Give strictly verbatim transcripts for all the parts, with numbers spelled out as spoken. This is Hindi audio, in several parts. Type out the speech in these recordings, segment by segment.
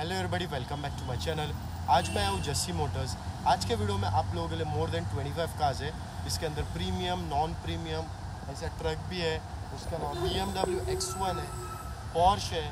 Hello everybody, welcome back to my channel. आज मैं हूँ जस्सी मोटर्स। आज के वीडियो में आप लोगों के लिए मोर देन पच्चीस कार्स है। इसके अंदर प्रीमियम, नॉन प्रीमियम, ऐसा ट्रक भी है, उसका नाम B M W X one है, पोर्श है।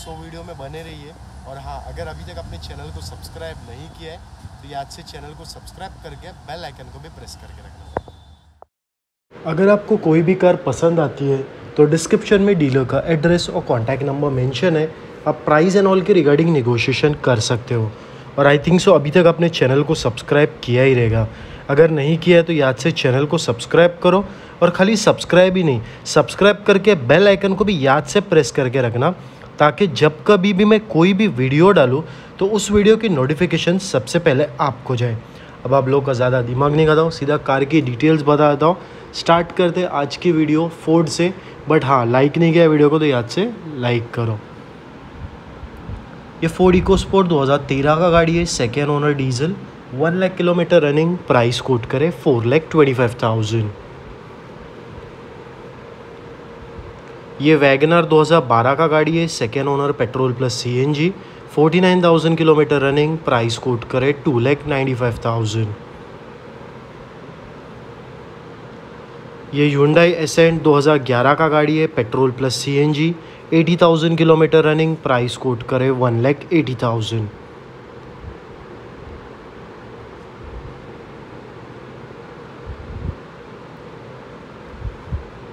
सो वीडियो में बने रहिए। और हाँ, अगर अभी तक अपने चैनल को सब्सक्राइब नहीं किया है तो आज से चैनल को सब्सक्राइब करके बेल आइकन को भी प्रेस करके रखना। अगर आपको कोई भी कार पसंद आती है तो डिस्क्रिप्शन में डीलर का एड्रेस और कॉन्टैक्ट नंबर मेंशन है। आप प्राइस एंड ऑल के रिगार्डिंग नेगोशिएशन कर सकते हो। और आई थिंक सो अभी तक आपने चैनल को सब्सक्राइब किया ही रहेगा। अगर नहीं किया है तो याद से चैनल को सब्सक्राइब करो। और खाली सब्सक्राइब ही नहीं, सब्सक्राइब करके बेल आइकन को भी याद से प्रेस करके रखना, ताकि जब कभी भी मैं कोई भी वीडियो डालूं तो उस वीडियो की नोटिफिकेशन सबसे पहले आपको जाए। अब आप लोग का ज़्यादा दिमाग नहीं लगाता, सीधा कार की डिटेल्स बता देता हूँ। स्टार्ट करते हैं आज की वीडियो फोर्ड से। बट हाँ, लाइक नहीं किया वीडियो को तो याद से लाइक करो। ये फोर्ड इकोस्पोर्ट दो हज़ार तेरह का गाड़ी है, second owner, diesel, one lakh kilometre running, price quote करे four lakh twenty five thousand. ये वैगनर दो हज़ार बारह का गाड़ी है, second owner, petrol plus C N G, forty nine thousand kilometre running, price quote करे two lakh ninety five thousand. ये Hyundai Accent दो हज़ार ग्यारह का गाड़ी है, petrol plus C N G, अस्सी हज़ार किलोमीटर रनिंग, प्राइस कोट करे वन लैख एटी थाउजेंड।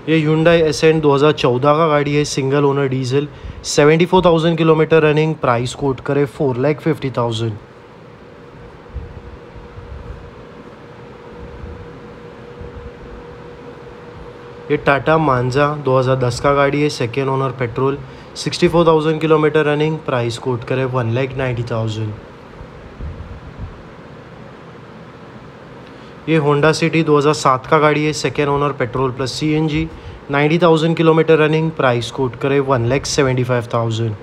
ये Hyundai Accent दो हज़ार चौदह का गाड़ी है, सिंगल ओनर, डीजल, चौहत्तर हज़ार किलोमीटर रनिंग, प्राइस कोट करे फोर लैख फिफ्टी थाउजेंड। ये टाटा मांजा दो हज़ार दस का गाड़ी है, second owner, petrol, sixty four thousand kilometre running, price quote करे वन लैख नाइन्टी थाउजेंड। ये होंडा सिटी दो हज़ार सात का गाड़ी है, second owner, petrol plus C N G, ninety thousand kilometre running, price quote करे one lakh seventy five thousand.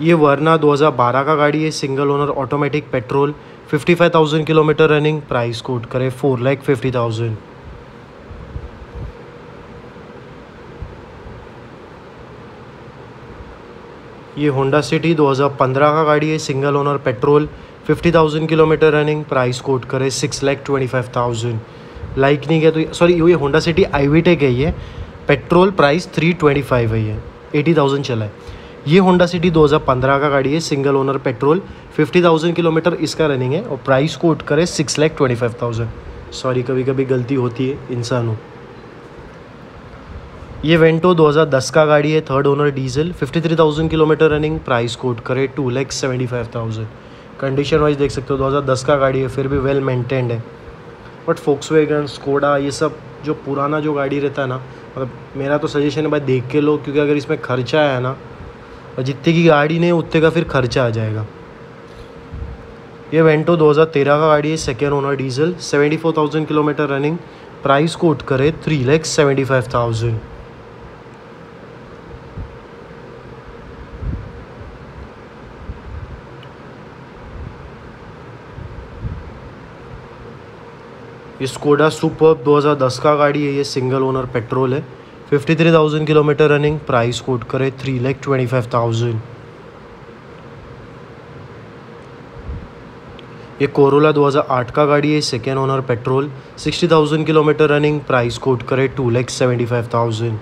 ये वर्ना दो हज़ार बारह का गाड़ी है, single owner, automatic, petrol, fifty five thousand kilometre running, price quote करे फोर लैख फिफ्टी थाउजेंड। ये होंडा सिटी दो हज़ार पंद्रह का गाड़ी है, single owner, petrol, fifty thousand kilometre running, price quote करे six lakh twenty five thousand. Like नहीं गया तो सॉरी, ये होंडा सिटी आईवीटेक है, ये petrol, price three twenty five है, ये एटी थाउजेंड चला है। ये होंडा सिटी दो हज़ार पंद्रह का गाड़ी है, single owner, petrol, fifty thousand kilometre इसका रनिंग है और प्राइस कोट करे six lakh twenty five thousand. Sorry, कभी कभी गलती होती है, इंसान हो। ये वेंटो दो हज़ार दस का गाड़ी है, third owner, diesel, fifty three thousand kilometre running, price quote करे two lakh seventy five thousand. Condition wise देख सकते हो, दो हज़ार दस का गाड़ी है, फिर भी वेल मेंटेन्ड है। बट फोक्सवैगन, स्कोडा, ये सब जो पुराना जो गाड़ी रहता है ना, मतलब मेरा तो सजेशन है भाई देख के लो, क्योंकि अगर इसमें खर्चा आया ना, और जितने की गाड़ी नहीं उतने का फिर खर्चा आ जाएगा। ये वेंटो दो हज़ार तेरह का गाड़ी है, second owner, diesel, seventy four thousand kilometre running, price quote करे three lakh seventy five thousand. ये स्कोडा सुपर्ब दो हज़ार दस का गाड़ी है, ये सिंगल ओनर, पेट्रोल है, fifty three thousand kilometre running, price quote करे three lakh twenty five thousand. ये कोरोला दो हज़ार आठ का गाड़ी है, second owner, petrol, sixty thousand kilometre running, price quote करे two lakh seventy five thousand.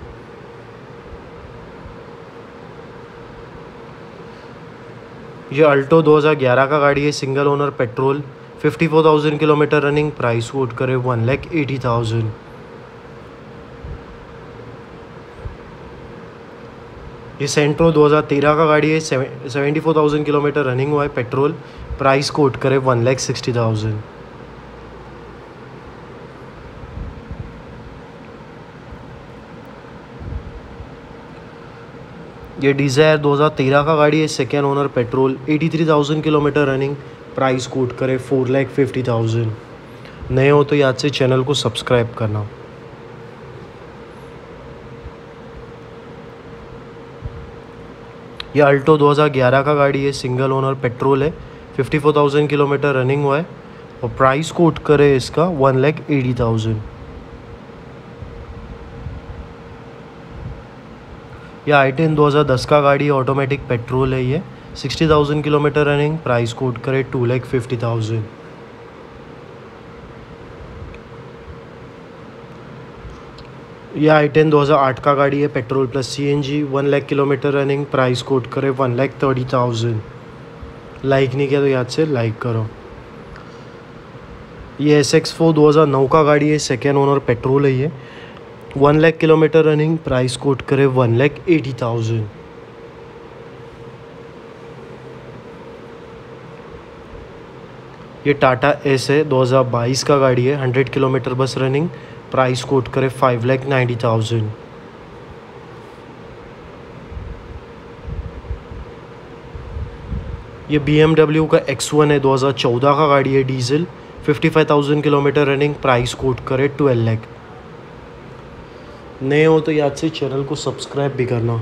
ये अल्टो दो हज़ार ग्यारह का गाड़ी है, single owner, petrol, fifty four thousand kilometre running, price quote करे वन लैख एटी थाउजेंड। ये सेंट्रो दो हज़ार तेरह का गाड़ी है, seventy four thousand kilometre running हुआ है, पेट्रोल, प्राइस कोट करे वन लैख सिक्सटी थाउजेंड। ये डिज़ायर दो हज़ार तेरह का गाड़ी है, second owner, petrol, eighty three thousand kilometre running, price quote करे फोर लैख फिफ्टी थाउजेंड। नए हो तो याद से चैनल को सब्सक्राइब करना। ये अल्टो दो हज़ार ग्यारह का गाड़ी है, सिंगल ओनर, पेट्रोल है, fifty four thousand kilometre running हुआ है और प्राइस कोट करे इसका वन लैख एटी थाउजेंड। यह आई टेन दो हज़ार दस का गाड़ी ऑटोमेटिक पेट्रोल है। ये साठ हज़ार किलोमीटर रनिंग, प्राइस कोट करे टू लैख फिफ्टी थाउजेंड। यह आई टेन दो हज़ार आठ का गाड़ी है, petrol plus CNG, one lakh kilometre running, price quote करे one lakh thirty thousand. Like नहीं किया तो याद से लाइक करो। ये एस एक्स फोर दो हज़ार नौ का गाड़ी है, सेकेंड ओनर पेट्रोल है। ये one lakh kilometre running, price quote करे वन लैख एटी थाउजेंड। ये टाटा एस है दो हज़ार बाईस का गाड़ी है, हंड्रेड किलोमीटर बस रनिंग, प्राइस कोट करे फाइव लैख नाइन्टी थाउजेंड। ये बी एम डब्ल्यू का एक्स वन है, दो हज़ार चौदह का गाड़ी है, diesel, fifty five thousand kilometre running, price quote करे ट्वेल्व लैख। नए हो तो याद से चैनल को सब्सक्राइब भी करना।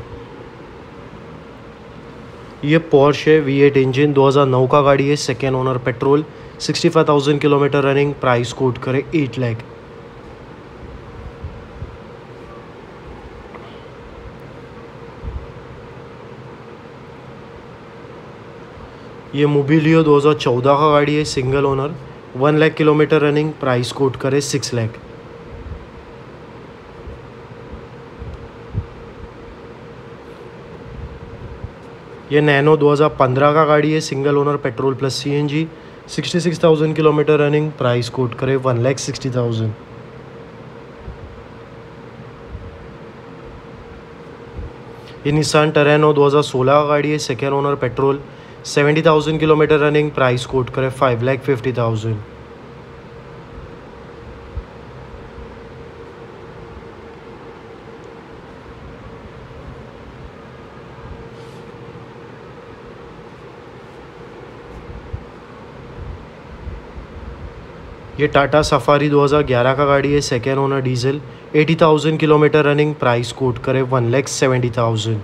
ये Porsche है, वी एट इंजन, दो हज़ार नौ का गाड़ी है, second owner petrol, sixty five thousand kilometre running, price quote करे एट लैख। ये Mobilio दो हज़ार चौदह का गाड़ी है, single owner, one lakh kilometre running, price quote करे सिक्स लैख। ये नैनो दो हज़ार पंद्रह का गाड़ी है, single owner petrol plus CNG, sixty six thousand kilometre running, price quote करे वन लैख सिक्स्टी थाउजेंड। ये निसान टेरेनो दो हज़ार सोलह का गाड़ी है, second owner petrol, seventy thousand kilometre running, price quote करे फाइव लैख फिफ्टी थाउजेंड। ये टाटा सफारी दो हज़ार ग्यारह का गाड़ी है, second owner, diesel, eighty thousand kilometre running, price quote करे वन लैख सेवेंटी थाउजेंड।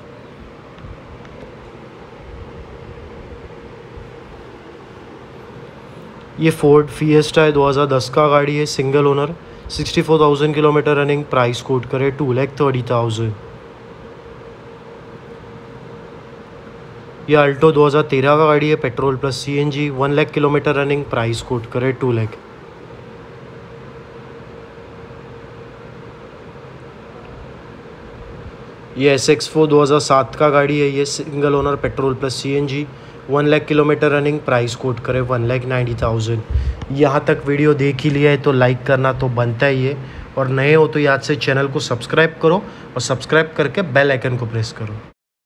ये फोर्ड फिएस्टा है, दो हज़ार दस का गाड़ी है, single owner, sixty four thousand kilometre running, price quote करे टू लैख थर्टी थाउजेंड। यह अल्टो दो हज़ार तेरह का गाड़ी है, petrol plus CNG, one lakh kilometre running, price quote करे टू लैख। ये एस एक्स फोर दो हज़ार सात का गाड़ी है, ये single owner petrol plus CNG, one lakh kilometre running, price quote करे वन लैख नाइन्टी थाउजेंड। यहाँ तक वीडियो देख ही लिया है तो लाइक करना तो बनता ही है, और नए हो तो याद से चैनल को सब्सक्राइब करो और सब्सक्राइब करके बेल आइकन को प्रेस करो।